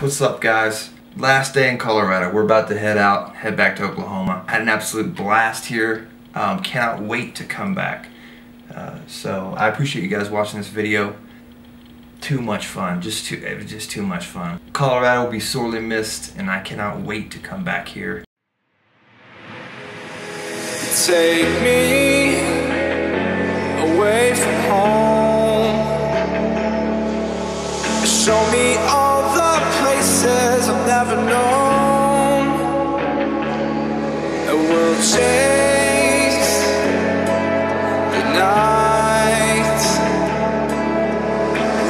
What's up, guys? Last day in Colorado. We're about to head back to Oklahoma. Had an absolute blast here. Cannot wait to come back. So I appreciate you guys watching this video. Too much fun. Just too much fun. Colorado will be sorely missed, and I cannot wait to come back here. Take me away from home. Show me all the places I've never known. I will chase the night,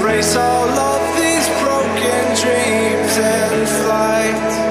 race all of these broken dreams and flight.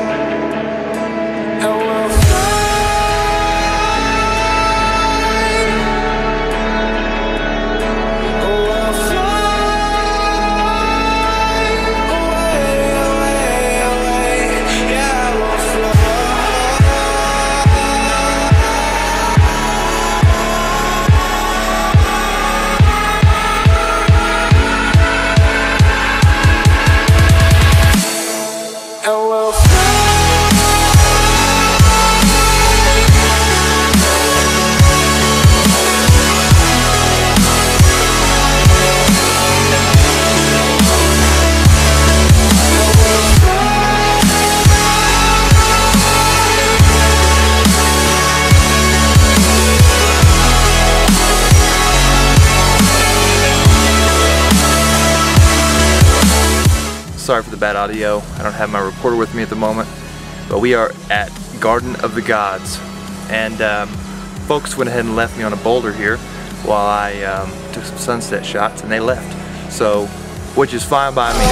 Sorry for the bad audio. I don't have my recorder with me at the moment, but we are at Garden of the Gods, and folks went ahead and left me on a boulder here while I took some sunset shots, and they left, so which is fine by me.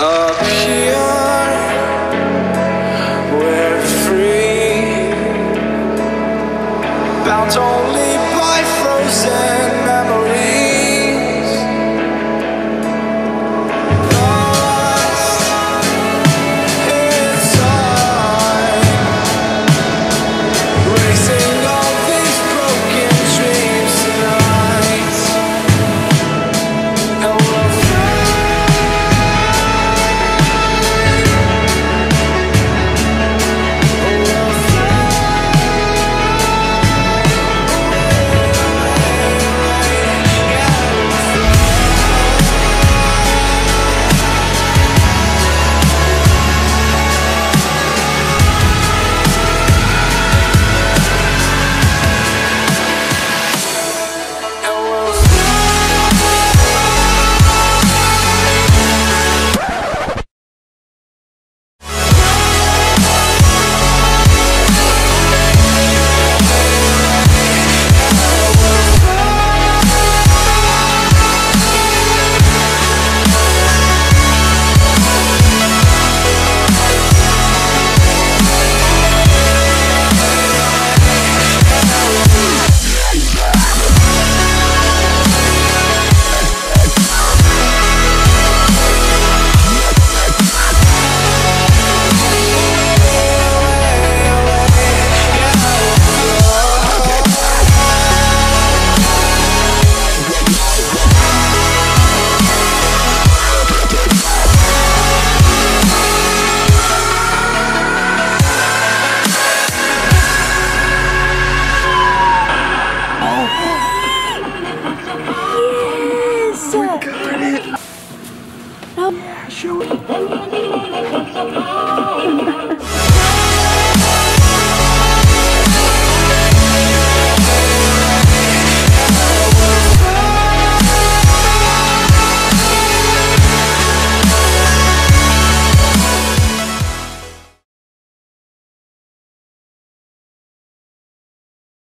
Up here, we're free, bound only by frozen memories, lost in time, racing all these broken dreams tonight, and we'll show it.